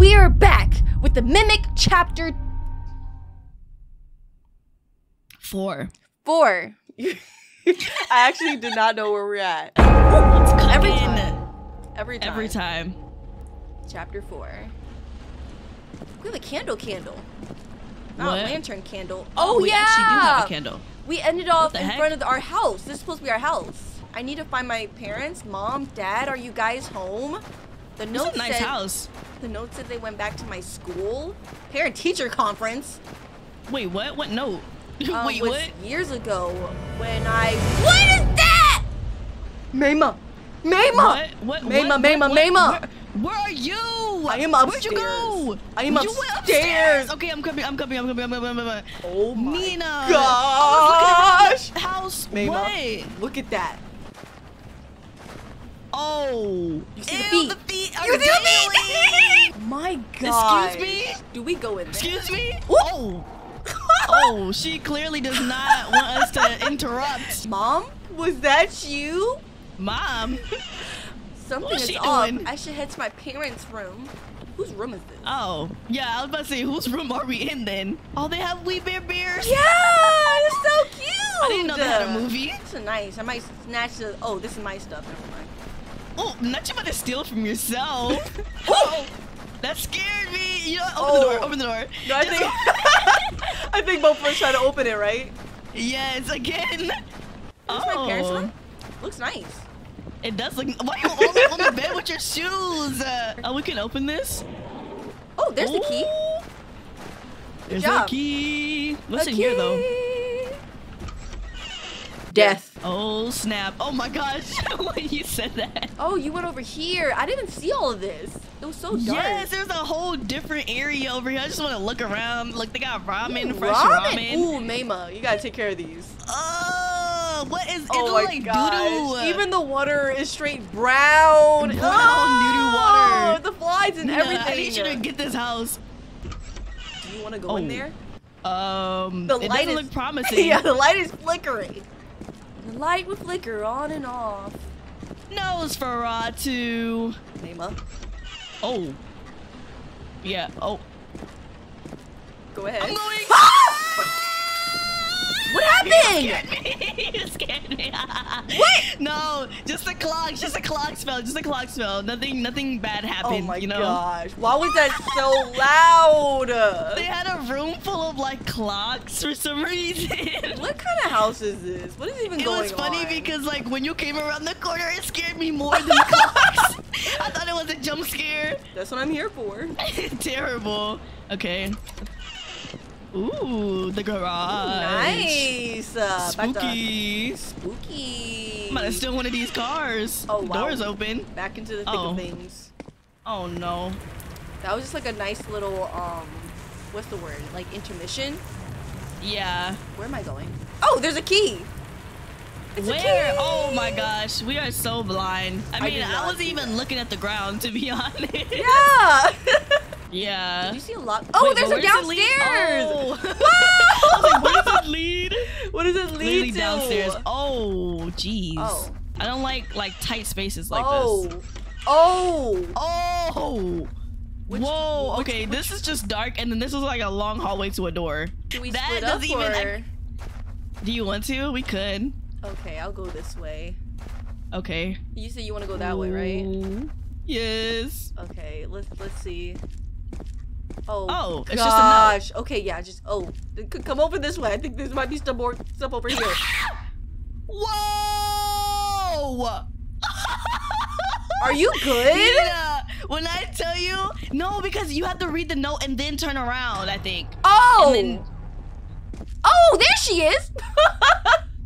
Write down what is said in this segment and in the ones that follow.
We are back with The Mimic chapter 4. I actually did not know where we're at. Every time. Chapter 4. We have a candle. Not a lantern candle. Oh, yeah! We actually do have a candle. We ended off in front of our house. This is supposed to be our house. I need to find my parents. Mom, Dad, are you guys home? The note said, The note said they went back to my school. Parent-teacher conference. Wait, what? What note? Wait, what? Years ago when I... What is that? Mayma! What? Mayma! Where are you? I am upstairs. Where'd you go? I am upstairs. Okay, I'm coming. Oh my gosh! House. Mayma, look at that. Oh, you see the feet. You see the feet? My God. Excuse me. Do we go in there? Excuse me. Oh. Oh, she clearly does not want us to interrupt. Mom, was that you? Mom. Something is off. I should head to my parents' room. Whose room is this? Oh, yeah, I was about to say, whose room are we in then? Oh, they have wee bear bears. Yeah, it's so cute. I didn't know they had a movie. It's nice. I might snatch the. Oh, this is my stuff. Never mind. Oh, not you about to steal from yourself. Oh, that scared me. You know, open the door. No, I think. I think both of us try to open it, right? Yes, again. Oh, my parents' room. Looks nice. It does look. Why are you always on the bed with your shoes? Oh, we can open this. Oh, there's the key. There's the key. What's in here though? Death. Oh snap! Oh my gosh! When you said that. Oh, you went over here. I didn't see all of this. It was so dark. Yes, there's a whole different area over here. I just want to look around. Look, they got ramen, fresh ramen. Ooh, Mayma, you gotta take care of these. What is it? Like doo-doo. Even the water is straight brown. Oh, doo-doo water. The flies and everything. I need you to get this house. Do you want to go in there? The light doesn't look promising. Yeah, the light is flickering. The light would flicker on and off. Nosferatu. Mayma. Oh. Yeah. Oh. Go ahead. I'm going. What happened? You scared me. What? No, just a clock spell. Nothing bad happened. Oh my gosh! Why was that so loud? They had a room full of like clocks for some reason. What kind of house is this? What is even going on? It was funny because like when you came around the corner, it scared me more than the clocks. I thought it was a jump scare. That's what I'm here for. Terrible. Okay. Ooh, the garage. Ooh, nice. Spooky. Spooky. I'm gonna steal one of these cars. Oh, wow. Door's open. Back into the thick of things. Oh, no. That was just like a nice little, what's the word? Like intermission? Yeah. Where am I going? Oh, there's a key. It's a key. Oh, my gosh. We are so blind. I mean, I wasn't even looking at the ground, to be honest. Yeah. Yeah. Did you see a lot? Oh, wait, there's a downstairs. I was like, what does it lead? What does it lead to? Downstairs. Oh, jeez. Oh. I don't like tight spaces like this. Oh. Whoa. Okay, this is just dark, and then this is like a long hallway to a door. Can we split up, or? Do you want to? We could. Okay, I'll go this way. Okay. You said you want to go that way, right? Yes. Okay. Let's see. Oh gosh. It's just a note. Okay, yeah, just come over this way. I think there might be some more stuff over here. Whoa! Are you good? Yeah. When I tell you, no, because you have to read the note and then turn around, I think. Oh! Then... Oh, there she is!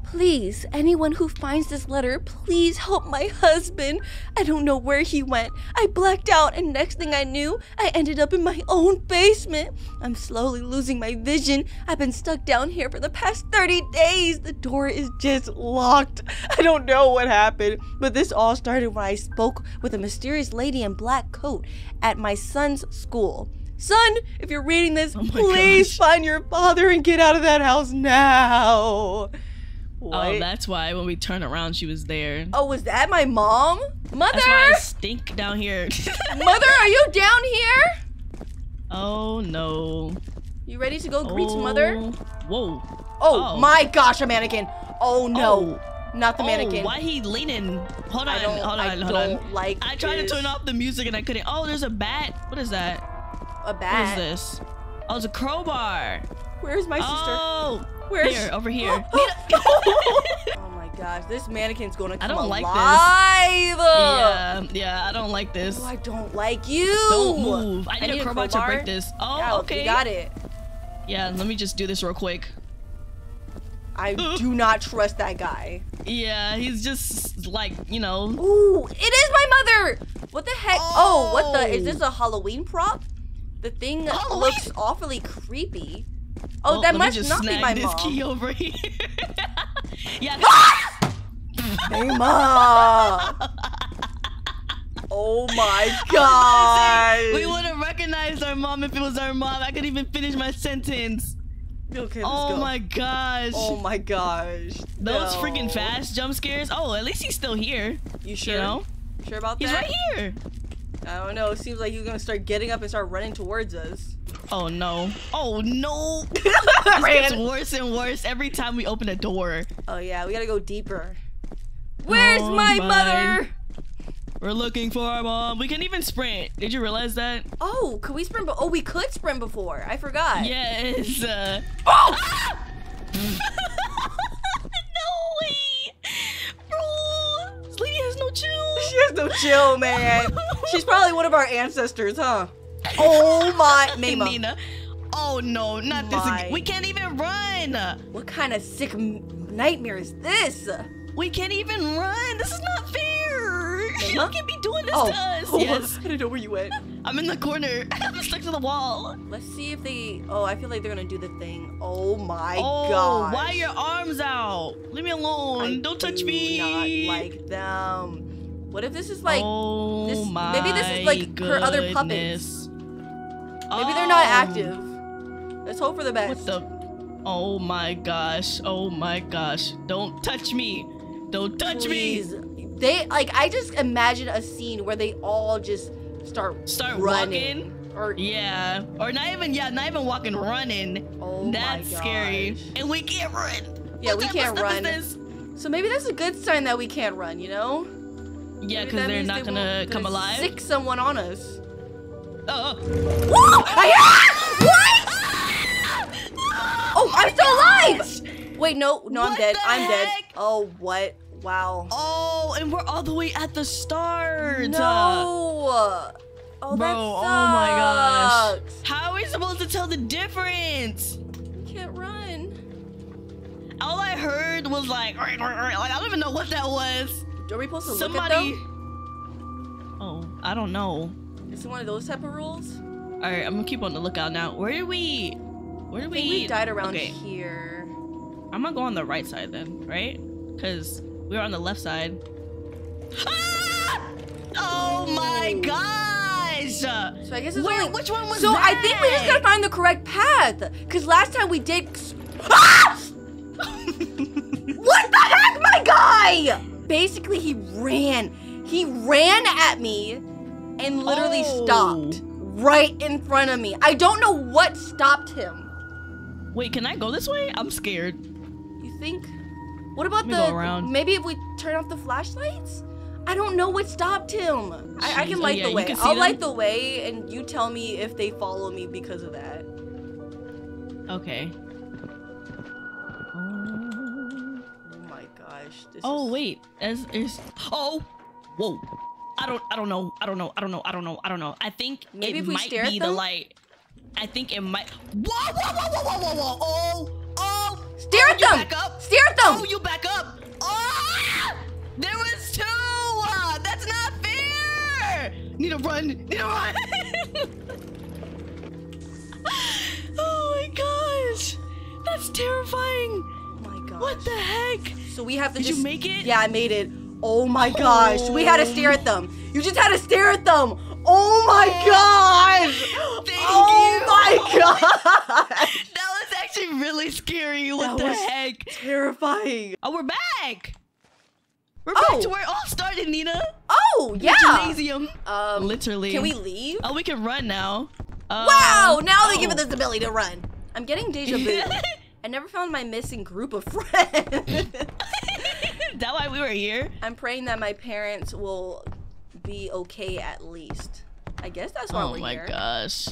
Please, anyone who finds this letter, please help my husband. I don't know where he went. I blacked out, and next thing I knew, I ended up in my own basement. I'm slowly losing my vision. I've been stuck down here for the past 30 days. The door is just locked. I don't know what happened, but this all started when I spoke with a mysterious lady in black coat at my son's school. Son, if you're reading this, please find your father and get out of that house now. What? Oh, that's why when we turn around, she was there. Oh, was that my mom? Mother! That's why I stink down here. Mother, are you down here? Oh no. You ready to go greet mother? Whoa. Oh, my gosh, a mannequin. Oh no. Not the mannequin. Why he leaning? Hold on, hold on. Like I tried to turn off the music and I couldn't. Oh, there's a bat. What is that? A bat? What is this? Oh, it's a crowbar. Where's my sister? Oh, where's here? Over here. Oh my gosh, this mannequin's gonna come alive. Like this. Yeah, I don't like this. Oh, I don't like you. Don't move. I need a crowbar to break this. Oh, yeah, okay. You got it. Yeah, let me just do this real quick. I do not trust that guy. Yeah, he's just like, you know. Ooh, it is my mother! What the heck? Oh, what the? Is this a Halloween prop? The thing looks awfully creepy. Oh, that must not be my mom. Let me just snag this key over here. Yeah. Mama! Oh my god! We would have recognized our mom if it was our mom. I couldn't even finish my sentence. Okay, let's go. My gosh. Oh my gosh. Those freaking fast jump scares. Oh, at least he's still here. You sure? You know? You sure about that? He's right here. I don't know. It seems like he's going to start getting up and start running towards us. Oh no. Oh no. It gets worse and worse every time we open a door. Oh yeah, we got to go deeper. Where's my mother? We're looking for our mom. We can even sprint. Did you realize that? Oh, could we sprint? Oh, we could sprint before. I forgot. Yes. Ah! No way. Bro, this lady has no chill. She has no chill, man. She's probably one of our ancestors, huh? Oh my. Mama. Nina. Oh no, not this again. We can't even run. What kind of sick nightmare is this? We can't even run. This is not fair. You can't be doing this to us. Yes. I didn't know where you went. I'm in the corner. I'm stuck to the wall. Let's see if they... Oh, I feel like they're going to do the thing. Oh, my God. Oh, why are your arms out? Leave me alone. Don't touch me. I do not like them. What if this is like... Oh, this... my Maybe this is like goodness. Her other puppets. Maybe they're not active. Let's hope for the best. What the... Oh, my gosh. Oh, my gosh. Don't touch me. Don't touch me. They I just imagine a scene where they all just start running, walking, or not even walking, running. Oh, that's scary. And we can't run. Yeah, we can't run. So maybe that's a good sign that we can't run, you know? Yeah, because they're not gonna come alive. Sick someone on us. Oh, I'm still alive. Wait, no, I'm dead. I'm dead. Oh, what? Wow. Oh, and we're all the way at the start. No. Oh, bro, that sucks. Oh my gosh. How are we supposed to tell the difference? We can't run. All I heard was like I don't even know what that was. Are we supposed to look at them? Oh, I don't know. Is it one of those type of rules? All right, I'm gonna keep on the lookout now. Where do we? We died around here. I'm gonna go on the right side then, right? Because we were on the left side. Ah! Oh my gosh! So I guess it's which one was that? So I think we just gotta find the correct path. Because last time we did. Ah! What the heck, my guy? Basically, he ran. He ran at me and literally stopped right in front of me. I don't know what stopped him. Wait, can I go this way? I'm scared. You think? What about the, maybe if we turn off the flashlights? I don't know what stopped him. I can light the way. I'll light the way and you tell me if they follow me because of that. Okay. Oh my gosh. This is... wait. Whoa. I don't know. I think maybe it might be the light. I think it might. Whoa. Oh. Stare at them! Stare at them! Oh, you back up! Oh! There was two! That's not fair! Need to run! Oh my gosh! That's terrifying! Oh my gosh. What the heck? So we have to Did you make it? Yeah, I made it. Oh my gosh. We had to stare at them. You just had to stare at them! Oh my gosh! Thank you! Oh my gosh! Actually really scary. What the heck? Terrifying. Oh, we're back. We're back to where it all started, Nina. Oh, yeah. The gymnasium. Literally. Can we leave? Oh, we can run now. Wow! Now they give it this ability to run. I'm getting deja vu. I never found my missing group of friends. Is that why we were here? I'm praying that my parents will be okay at least. I guess that's why we're here. Oh my gosh.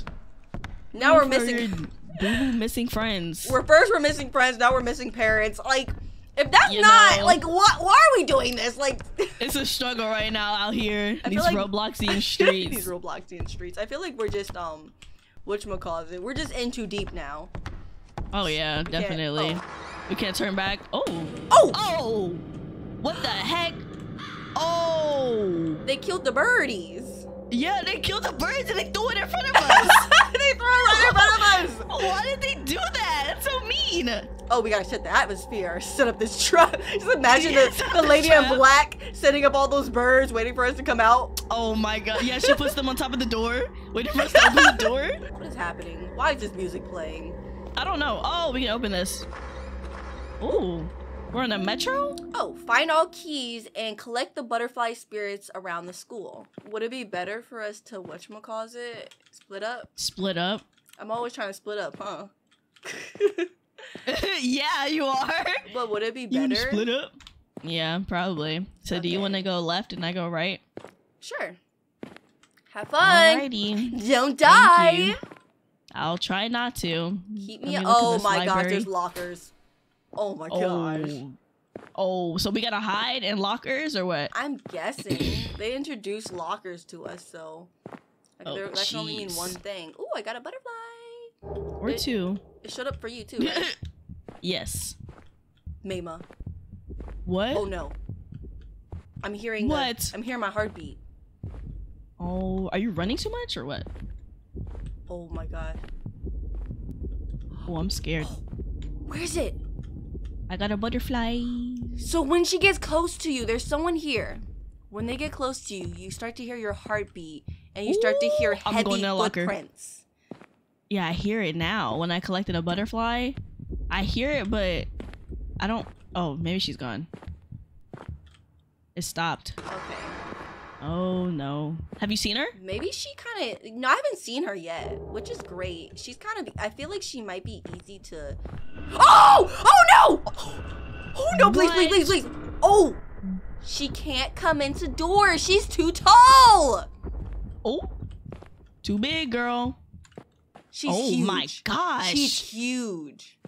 Now we're missing... missing friends. First we're missing friends, now we're missing parents. Like, if that's not... Like, why are we doing this? Like... It's a struggle right now out here. These Robloxian streets. These Robloxian streets. I feel like we're just, whatchamacallit. We're just in too deep now. Oh yeah, definitely. We can't turn back. Oh. Oh. Oh. What the heck? Oh. They killed the birdies. Yeah, they killed the birds and they threw it in front of us. They threw it right in front of us. Why did they do that? That's so mean. Oh, we gotta set the atmosphere. Set up this trap. Just imagine the lady in black setting up all those birds, waiting for us to come out. Oh my god. Yeah, she puts them on top of the door, waiting for us to open the door. What is happening? Why is this music playing? I don't know. Oh, we can open this. Ooh, we're in a metro? Oh, find all keys and collect the butterfly spirits around the school. Would it be better for us to whatchamacallit? Split up? Split up? I'm always trying to split up, huh? Yeah, you are. But would it be better? You wanna split up? Yeah, probably. So do you want to go left and I go right? Sure. Have fun. Alrighty. Don't die. I'll try not to. Keep me. Oh my gosh, there's lockers. Oh my gosh. Oh, so we gotta hide in lockers or what? I'm guessing they introduced lockers to us, so that can only mean one thing. Ooh, I got a butterfly. Or two. It showed up for you too. Right? Yes. Mema. What? Oh no. I'm hearing what? I'm hearing my heartbeat. Oh, are you running too much or what? Oh my god. Oh, I'm scared. Where is it? I got a butterfly. So when she gets close to you, there's someone here. When they get close to you, you start to hear your heartbeat and you start to hear heavy footprints. Yeah, I hear it now. When I collected a butterfly, I hear it, but I don't. Oh, maybe she's gone. It stopped. Okay. Oh no. Have you seen her? Maybe she kind of... No, I haven't seen her yet, which is great. She's kind of... I feel like she might be easy to... Oh! Oh no! Oh no, please, please, please, please. Oh! She can't come into doors. She's too tall! Oh. Too big, girl. She's huge. Oh my gosh. She's huge.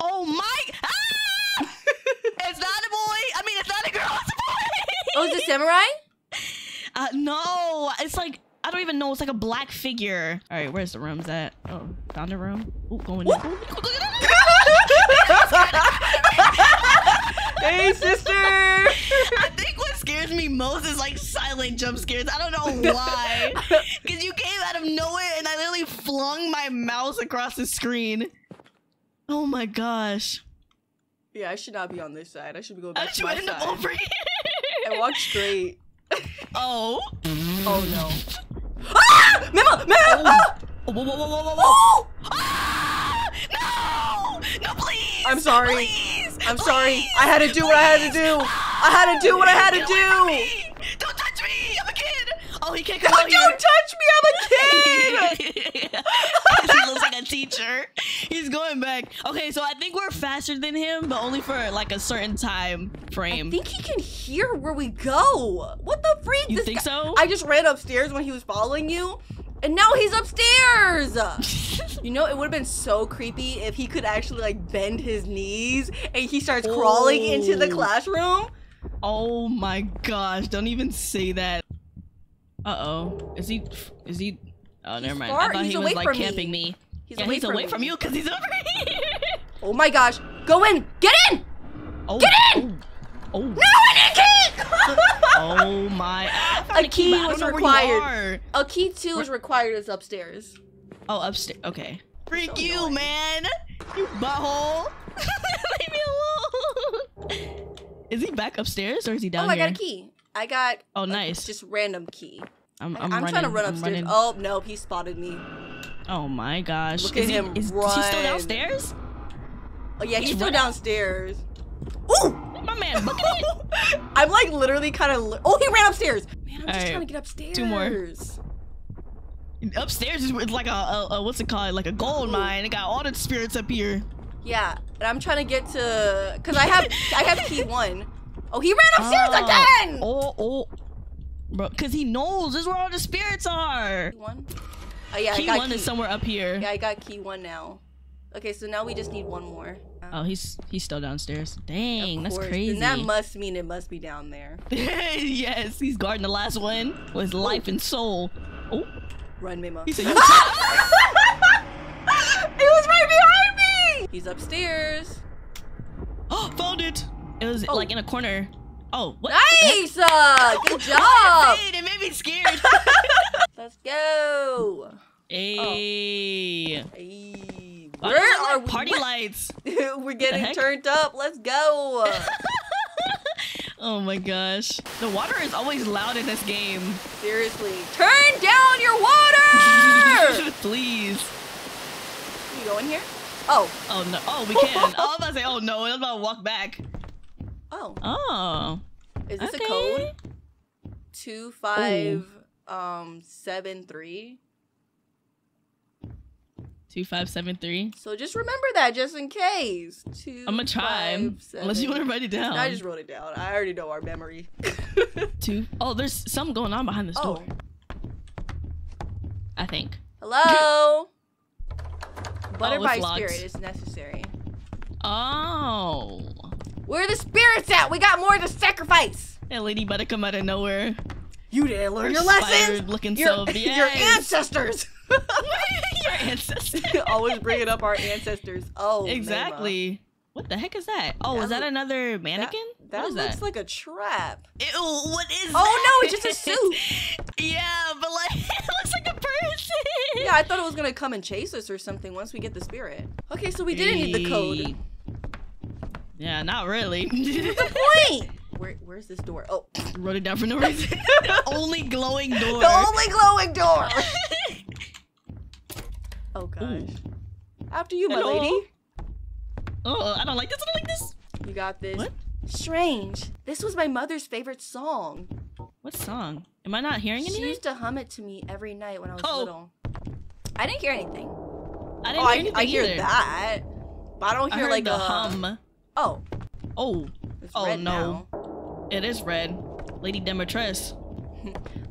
Oh my... Ah! It's not a boy. I mean, it's not a girl. It's a boy. Oh, it's a samurai? No, it's like, I don't even know. It's like a black figure. All right, where's the rooms at? Oh, found a room. Ooh, going in. Hey, sister. I think what scares me most is like silent jump scares. I don't know why. Because you came out of nowhere and I literally flung my mouse across the screen. Oh my gosh. Yeah, I should not be on this side. I should be going back to my side. I should end up over here. I walked straight. Oh. Oh no. Ah! Memo! Memo! Ah! Whoa, whoa, whoa, whoa, whoa, whoa. Oh! Ah! No! No, please! I'm sorry. Please! I'm sorry. I had to do what I had to do. I had to do what I had to do. Don't touch me! I'm a kid! Oh, he can't come out here. Don't touch me! I'm a kid! He looks like a teacher. He's going back. Okay, so I think we're faster than him, but only for like a certain time frame. I think he can hear where we go. What the freak? You think so? I just ran upstairs when he was following you, and now he's upstairs. You know, it would have been so creepy if he could actually like bend his knees and he starts crawling into the classroom. Oh my gosh! Don't even say that. Uh oh. Is he? Is he? Oh, never mind. I thought he was like camping me. He's away from you because he's over here. Oh my gosh. Go in. Get in. Oh. Get in. Oh. No, I need a key. Oh my. A key was required. A key too is required. It's upstairs. Oh, upstairs. Okay. Freak you, man. You butthole. Leave me alone. Is he back upstairs or is he down here? Oh, I got a key. I got. Oh, nice. Just random key. I'm trying to run upstairs. Oh, no, he spotted me. Oh, my gosh. Look at him run. Is he still downstairs? Oh, yeah, he's still downstairs. Ooh! My man, look at it. I'm, like, literally kind of... Oh, he ran upstairs. Man, I'm just trying to get upstairs. Two more. Upstairs is like a what's it called? Like a gold mine. It got all the spirits up here. Yeah, and I'm trying to get to, cause I have key one. Oh, he ran upstairs again. Bro, cause he knows this is where all the spirits are. Key one. Oh yeah, key one is somewhere up here. Yeah, I got key one now. Okay, so now we just need one more. Oh, he's still downstairs. Dang, that's crazy. And that must mean it must be down there. Yes, he's guarding the last one with life and soul. Oh, run, Mima. He said, "You." It was right behind me. He's upstairs. Oh, found it. It was like in a corner. Oh, what? Nice. Good job. It made me scared. Let's go. Hey. Where are party lights? We're getting turned up. Let's go. Oh my gosh. The water is always loud in this game. Seriously. Turn down your water! Please. Can you go in here? Oh. Oh no. Oh, we can. I was about to say, oh no. I'm about to walk back. Oh. Oh. Is this a code? 2573. 2573. So just remember that just in case. I'm gonna try. Unless you want to write it down. No, I just wrote it down. I already know our memory. Oh, there's something going on behind this door. I think. Hello? Butterfly spirit is necessary. Oh. Where are the spirits at? We got more to sacrifice. That lady better come out of nowhere. You didn't learn your lessons. Looking your ancestors. Your ancestors. Always bringing up our ancestors. Oh, exactly. Mama. What the heck is that? Oh, is that another mannequin? That looks like a trap. Ew, what is that? Oh no, it's just a suit. Yeah, but like it looks like a person. Yeah, I thought it was gonna come and chase us or something once we get the spirit. Okay, so we didn't need the code. Yeah, not really. What's the point? Where's this door? Oh, wrote it down for no reason. The only glowing door. The only glowing door. Oh gosh. Ooh. After you, my lady. Oh, I don't like this. I don't like this. You got this. What? Strange. This was my mother's favorite song. What song? Am I not hearing anything? She used to hum it to me every night when I was little. I didn't hear anything. I didn't hear anything I hear either. That. But I don't hear like the hum. Oh. Oh. It's red now. It is red. Lady Demetress.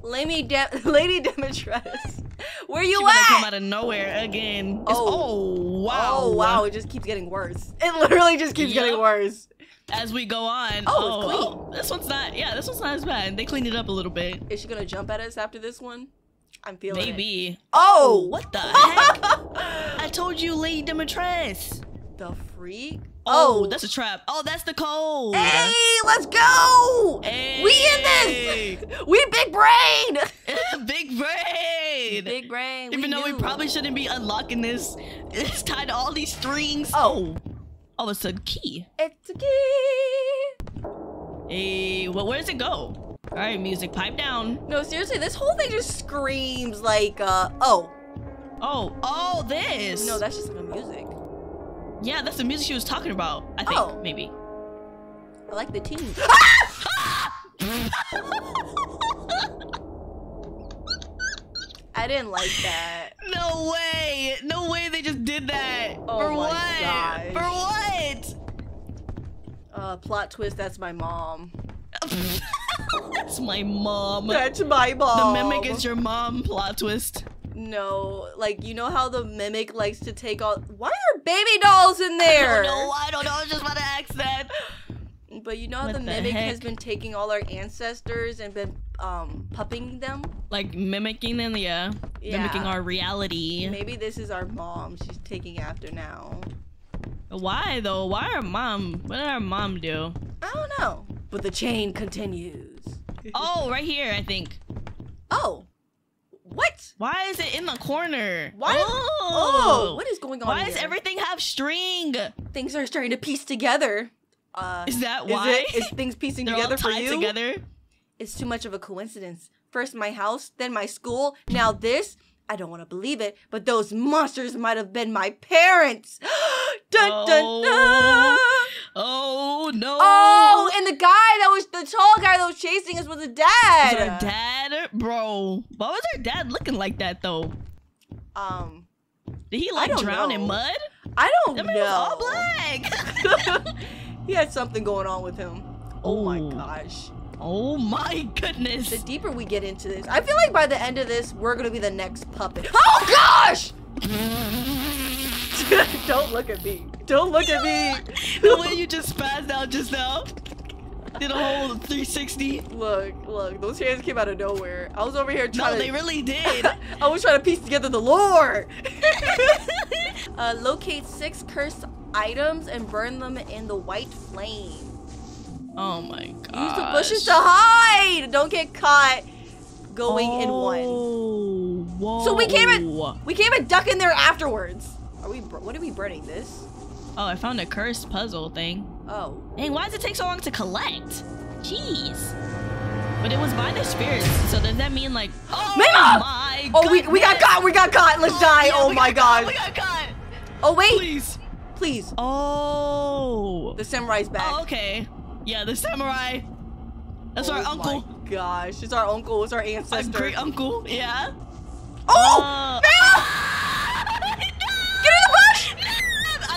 Lady Demetress. Where you at? She come out of nowhere again. Oh wow. Oh wow, it just keeps getting worse. It literally just keeps getting worse. As we go on. Oh, it's clean. This one's not, this one's not as bad. They cleaned it up a little bit. Is she gonna jump at us after this one? I'm feeling Maybe. Oh, what the heck? I told you, Lady Demetress. The freak? Oh, that's a trap. Oh, that's the code. Hey, let's go. Hey. We in this. We big brain. Big brain. Big brain. Even though we probably shouldn't be unlocking this. It's tied to all these strings. Oh. Oh, it's a key. It's a key. Hey, well, where does it go? All right, music, pipe down. No, seriously, this whole thing just screams like, Oh, this. No, that's just the music. Yeah, that's the music she was talking about. I think maybe. I like the team. I didn't like that. No way! No way! They just did that. Oh, for my gosh. For what? Plot twist. That's my mom. That's my mom. That's my mom. The Mimic is your mom. Plot twist. No, like, you know how the Mimic likes to take all- Why are baby dolls in there? I don't know, I was just about to ask that. But you know how the Mimic has been taking all our ancestors and been, pupping them? Like, mimicking them, yeah. Mimicking our reality. Maybe this is our mom she's taking after now. Why, though? Why our mom? What did our mom do? I don't know. But the chain continues. Oh, right here, I think. Oh. What? Why is it in the corner? Why? Oh, what is going on? Why does everything have string? Things are starting to piece together. Is that why? Is things piecing together for you? Together? It's too much of a coincidence. First my house, then my school, now this. I don't want to believe it, but those monsters might have been my parents. Dun, dun, dun. Oh, no. Oh, and the guy that was, the tall guy that was chasing us was her dad. Was her dad? Bro, why was her dad looking like that, though? Did he, like, drown in mud? I don't know. That man was all black. He had something going on with him. Oh, my gosh. Oh, my goodness. The deeper we get into this, I feel like by the end of this, we're going to be the next puppet. Oh, gosh! Don't look at me. Don't look at me. The way you just spazzed out just now. Did a whole 360. Look, look. Those hands came out of nowhere. I was over here trying to... No, they really did. I was trying to piece together the lore. Locate 6 cursed items and burn them in the white flame. Oh my god. Use the bushes to hide. Don't get caught going in one. Whoa. So we came and duck in there afterwards. Are we? What are we burning this? Oh, I found a cursed puzzle thing. Oh. Dang, why does it take so long to collect? Jeez. But it was by the spirits, so does that mean like? Oh my god! Oh, we got caught. We got caught. Let's die. Yeah, oh my god. We got caught. Oh wait. Please. Please. Oh. The samurai's back. Oh, okay. Yeah, the samurai. That's our uncle. Oh my gosh, it's our uncle. It's our ancestor. Our great uncle. Yeah. Oh.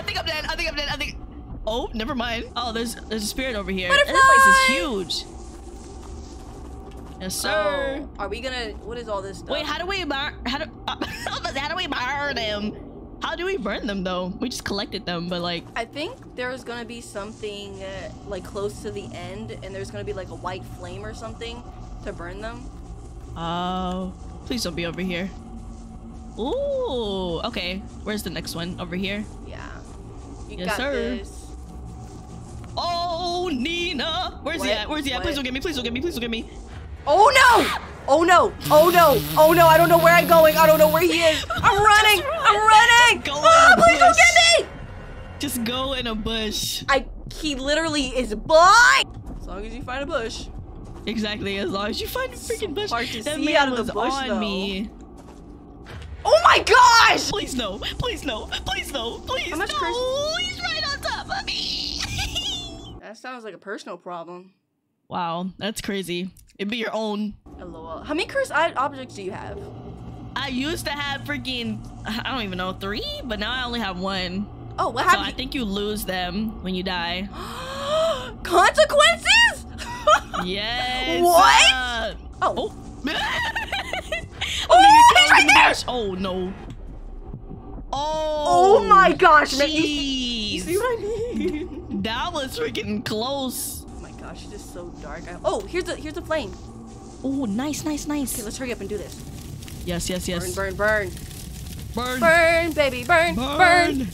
I think I'm dead. Oh, never mind. Oh, there's a spirit over here. Butterfly! And this place is huge. Yes, sir. Oh, are we gonna? What is all this stuff? Wait, how do we burn them? How do we burn them though? We just collected them, but like. I think there's gonna be something like close to the end, and there's gonna be like a white flame or something to burn them. Oh, please don't be over here. Ooh. Okay. Where's the next one? Over here. Yeah. You yes, got sir. This. Oh, Nina. Where's he at? Where's he at? Please don't get me. Please don't get me. Please don't get me. Oh, no. Oh, no. Oh, no. Oh, no. I don't know where I'm going. I don't know where he is. I'm running. I'm running. Oh, please don't get me. Just go in a bush. He literally is blind. As long as you find a bush. Exactly. As long as you find a freaking bush. That man out of the bush, on me. Oh my gosh! Please no! Please no! Please no! Please no! He's right on top of me! That sounds like a personal problem. Wow, that's crazy. It'd be your own. LOL. How many cursed objects do you have? I used to have freaking, I don't even know, 3? But now I only have 1. Oh, what happened? So I think you lose them when you die. Consequences? Yes! What? Oh. Oh, he's right there! Oh no! Oh my gosh! You see what I mean? That was freaking close. Oh my gosh, it is so dark. Oh, here's a flame. Oh, nice, nice, nice. Okay, let's hurry up and do this. Yes, yes, yes. Burn, burn, burn, burn, burn, baby, burn, burn,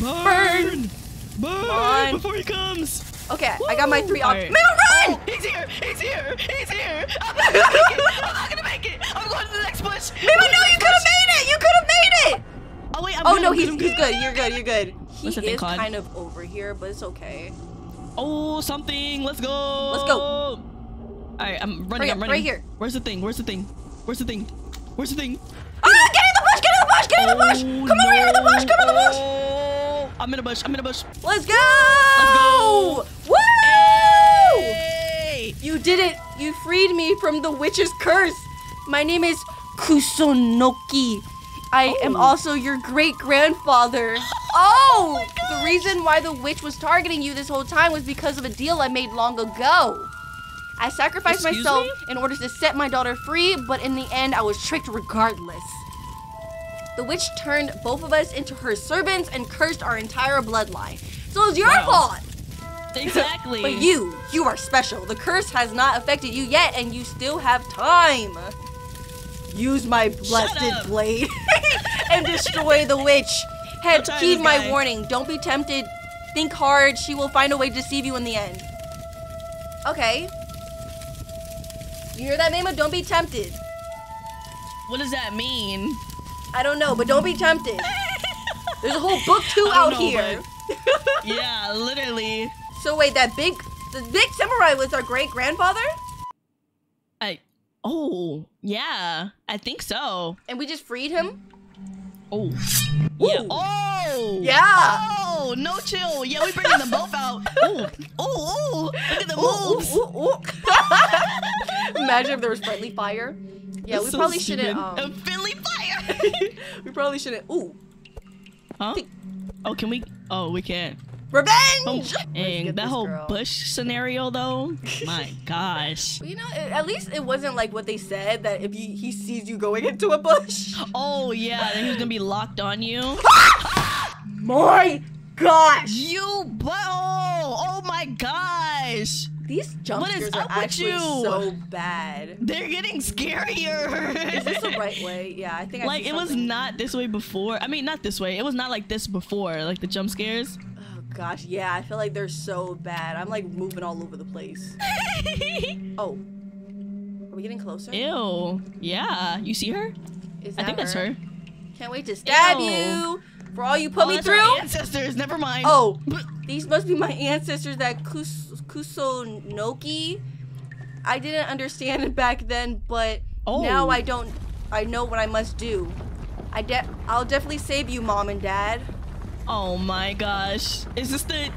burn, burn, burn before he comes. Okay, woo. I got my 3 options. Right. Man, run! Oh, he's here! He's here! He's here! I'm not gonna make it! I'm not gonna make it! I'm going to the next bush! Man, no, you could have made it! You could have made it! Oh wait, no, he's good. You're good. You're good. He is kind of over here, but it's okay. Oh, something! Let's go! Let's go! All right, I'm running. I'm running. Right here. Where's the thing? Where's the thing? Where's the thing? Where's the thing? Oh, no, get in the bush! Get in the bush! Get in the bush! Come over here in the bush! Come in the bush! I'm in a bush. I'm in a bush. Let's go! Let's go! Woo! Hey! You did it. You freed me from the witch's curse. My name is Kusunoki. I am also your great-grandfather. Oh! The reason why the witch was targeting you this whole time was because of a deal I made long ago. I sacrificed myself in order to set my daughter free, but in the end, I was tricked regardless. The witch turned both of us into her servants and cursed our entire bloodline. So it's your fault! Exactly. But you are special. The curse has not affected you yet, and you still have time. Use my blessed blade and destroy the witch. Head, heed my warning. Don't be tempted. Think hard. She will find a way to deceive you in the end. Okay. You hear that, Mima? Don't be tempted. What does that mean? I don't know, but don't be tempted. There's a whole book 2 out here. Yeah, literally. So wait, the big samurai was our great grandfather? Yeah, I think so. And we just freed him? Oh. Ooh. Yeah. Oh. Yeah. Oh. chill, no chill. Yeah, we bringing them both out. Ooh, ooh, ooh. Look at the moves. Ooh, ooh, ooh. Imagine if there was friendly fire. Yeah, that's we so probably stupid. Shouldn't. Friendly fire. We probably shouldn't. Ooh. Huh? Oh, can we? Oh, we can't. Revenge! And that whole bush scenario, though, my gosh. You know, at least it wasn't like what they said, that if he sees you going into a bush. Oh, yeah, then he's gonna be locked on you. My gosh! You butthole! Oh my gosh! These jump scares are actually so bad. They're getting scarier. Is this the right way? Yeah, I think I like, it was not this way before. I mean, not this way. It was not like this before, like the jump scares. Gosh, yeah, I feel like they're so bad. I'm like moving all over the place. Oh, are we getting closer? Ew, yeah, you see her? Is that I think her? That's her. Can't wait to stab Ew. You for all you put me through. Our ancestors, never mind. Oh, these must be my ancestors that Kusunoki. I didn't understand it back then, but now I don't. I know what I must do. I'll definitely save you, Mom and Dad. Oh my gosh. Is this the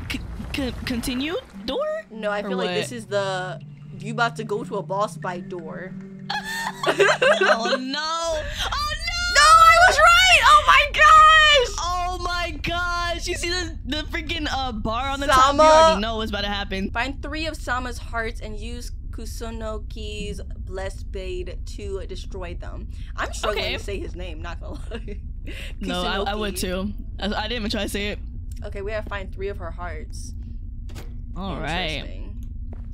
continued door? No, I feel like this is the you about to go to a boss fight door. Oh no. Oh no! No, I was right! Oh my gosh! Oh my gosh! You see the freaking bar on the Sama. Top? You already know what's about to happen. Find 3 of Sama's hearts and use Kusunoki's blessed blade to destroy them. I'm struggling to say his name, not gonna lie. No, I would too. I didn't even try to say it. Okay, we have to find 3 of her hearts. All right.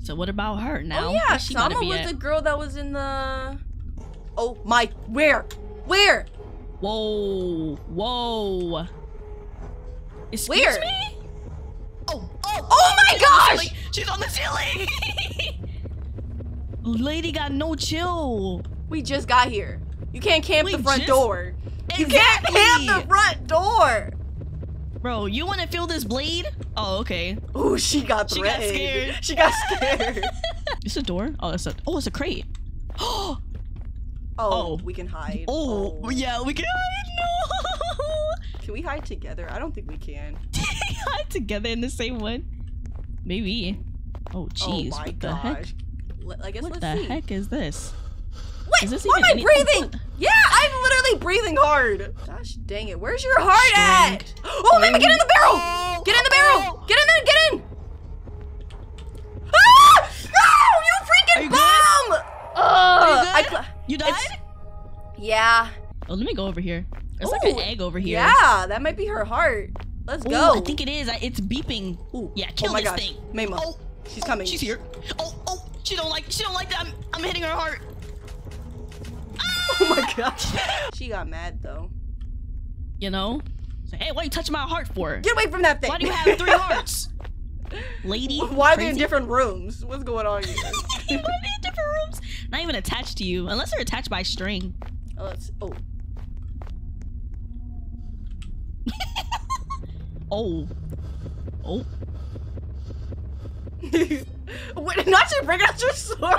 So what about her now? Oh yeah, Sama was the girl that was in the... Oh my, where? Where? Whoa, whoa. Excuse me? Oh, oh, oh my gosh! She's on the ceiling! Lady got no chill. We just got here. You can't camp the front door. You can't camp the front door. Bro, you want to feel this bleed? Oh, okay. Oh, she got threatened. She got scared. Is it a door? Oh, it's a crate. Oh, we can hide. Oh, yeah, we can hide. No. Can we hide together? I don't think we can. Hide together in the same one? Maybe. Oh, jeez. Oh, my gosh. I guess what let's see. What the heck is this? Wait, is this why am I breathing? Yeah, I'm literally breathing hard. Gosh dang it, where's your heart at? Oh, Mimic, get in the barrel! Get in the barrel! Get in there, get in! Ah! No, you freaking bomb! Are you good? You died? Yeah. Oh, let me go over here. There's like an egg over here. Yeah, that might be her heart. Let's go. I think it is. It's beeping. Ooh. Yeah, kill this thing. Mima. Oh, she's coming. She's here. Oh. She don't like that I'm hitting her heart. Oh my gosh. She got mad though. You know? So, hey, what are you touching my heart for? Get away from that thing! Why do you have 3 hearts? Lady. Why are they in different rooms? What's going on here? Why are they in different rooms? Not even attached to you. Unless they're attached by string. Oh. Oh. Wait, not to bring out your sword.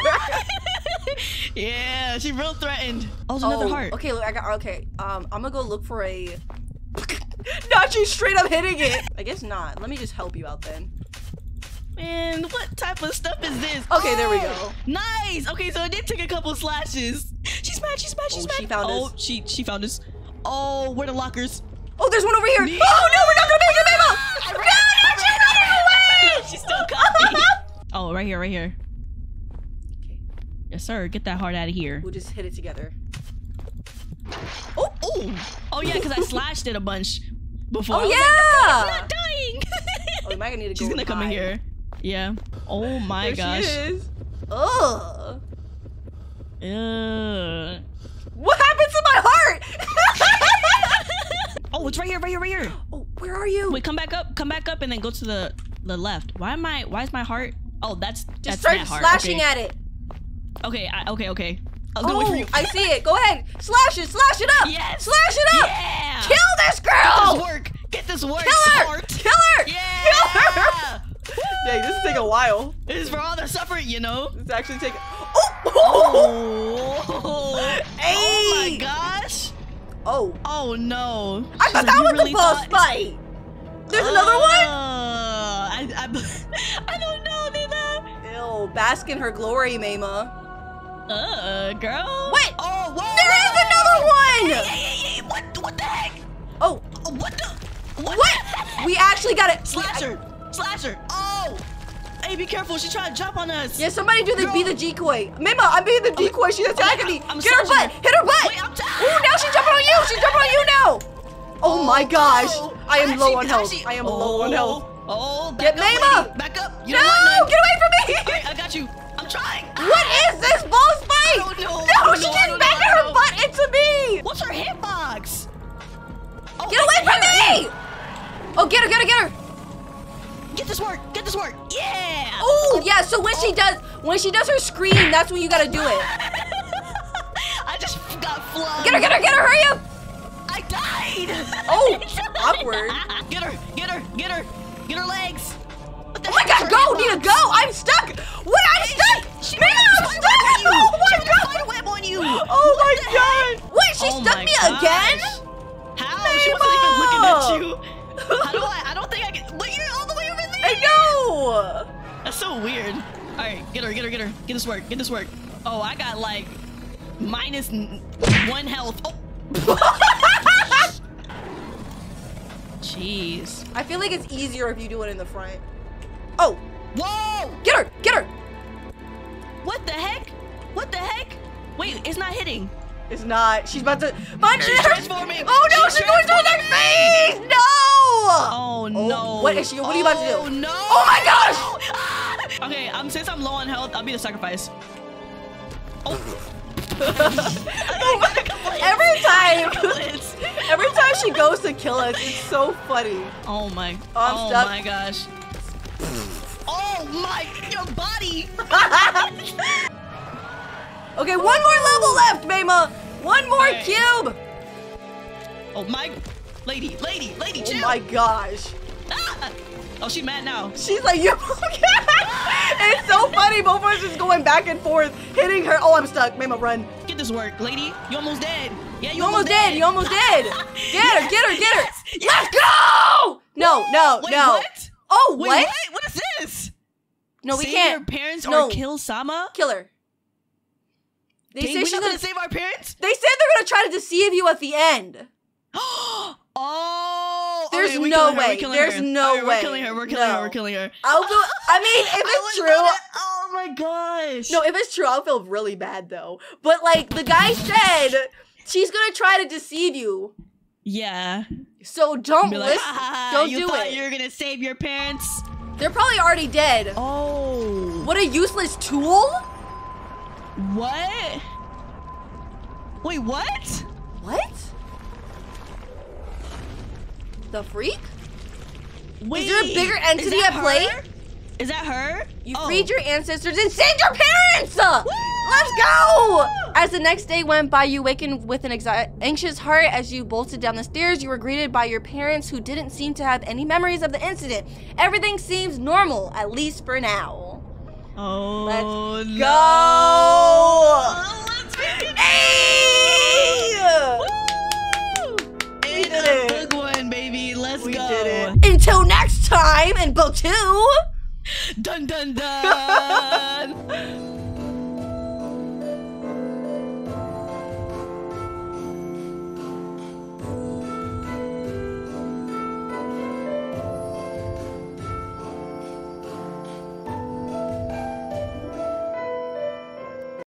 Yeah, she real threatened. Oh, there's another heart. Okay, look, I got. Okay, I'm gonna go look for a. Not you straight up hitting it. I guess not. Let me just help you out then. Man, what type of stuff is this? Okay, there we go. Nice. Okay, so it did take a couple slashes. She's mad. She's mad. She's mad. She found us. She found us. Oh, where are the lockers? Oh, there's one over here. Yeah. Oh no, we're not gonna make it, Mabel. She's still coming. Oh, right here, right here. Okay. Yes, sir. Get that heart out of here. We'll just hit it together. Oh, yeah, because I slashed it a bunch before. Oh, yeah. Like, no, not dying. Oh, am I gonna need to go? She's gonna come in here. Yeah. Oh my gosh. She is. Ugh. Ugh. What happened to my heart? Oh, it's right here, right here, right here. Oh, where are you? Wait, come back up, and then go to the left. Why is my heart? Oh, that's my heart. Just start slashing at it. Okay, okay. I'll go for you. I see it. Go ahead. Slash it up. Yes. Slash it up. Yeah. Kill this girl. Get this work. Kill her. Smart. Kill her. Yeah. Kill her. Dang, this take a while. This is for all the suffering, you know. This actually take. Oh. Hey. Oh my gosh. Oh. Oh no. I thought that was the boss fight. There's another one? I don't know, Mima. Ew, bask in her glory, Mima. Girl. What? Oh, whoa. There is another one! Hey, what the heck? Oh. What? We actually got it. Slash her. Oh. Hey, be careful. She's trying to jump on us. Yeah, somebody do the Girl. Be the decoy. Mima, I'm being the decoy. She's attacking me. Get her butt. Hit her butt. Wait, ooh, now she's jumping on you. She's jumping on you now. Oh my gosh. No. I am low on health. Oh, get Mima. Back up. You no, get away from me. All right, I got you. I'm trying. What is this ball spike? No, she just banged her butt into me. What's her hitbox? Oh, get away from me! Oh, get her! Get this work! Yeah! Oh, yeah, so when she does her scream, that's when you gotta do it. I just got flung. Get her, hurry up! I died! Oh, awkward. Get her legs. Oh my god, go, Nina, go! I'm stuck! Wait, I'm stuck! Man, I'm stuck! Oh my god! Oh my god! Wait, she stuck me again? How? Mima. She wasn't even looking at you. How do I? I don't think I can. But you're all the way over there. I know. That's so weird. All right, get her. Get this work. Oh, I got like -1 health. Oh. Jeez. I feel like it's easier if you do it in the front. Oh. Whoa! Get her. What the heck? Wait, it's not hitting. It's not. She's about to. She's transforming. Oh no, she's going to the next phase. No. Oh no. What is she? What are you about to do? Oh no. Oh my gosh. Ah. Okay, since I'm low on health, I'll be the sacrifice. Oh. every time she goes to kill us, it's so funny. Oh my. Oh my gosh. Oh my. Your body. Okay, one more level left, Mima. One more cube. Oh my, lady, chill. Oh my gosh. Ah. Oh, she's mad now. She's like, you It's so funny. Both of us just going back and forth, hitting her. Oh, I'm stuck. Mima, run. Get this work, lady. You almost dead. Yeah, you almost dead. You almost dead. Get her. Yes. Let's go. No. Wait, what? Oh, wait, what? What is this? No, we can't. Save your parents or kill Sama? Kill her. They say she's gonna save our parents? They said they're gonna try to deceive you at the end. There's no way. We're killing her. I mean, if it's true. Oh my gosh. No, if it's true, I'll feel really bad though. But like the guy said, she's gonna try to deceive you. Yeah. So don't listen. Don't do it. You're gonna save your parents. They're probably already dead. Oh. What a useless tool. What? Wait, what? What? The freak? Wait, is there a bigger entity at play? Is that her? You freed your ancestors and saved your parents! Woo! Let's go! As the next day went by, you wakened with an anxious heart. As you bolted down the stairs, you were greeted by your parents, who didn't seem to have any memories of the incident. Everything seems normal, at least for now. Oh, let's go! No. Let's go! Hey! We did it. A big one, baby. Let's go. Did it. Until next time, and Boku. Dun dun dun.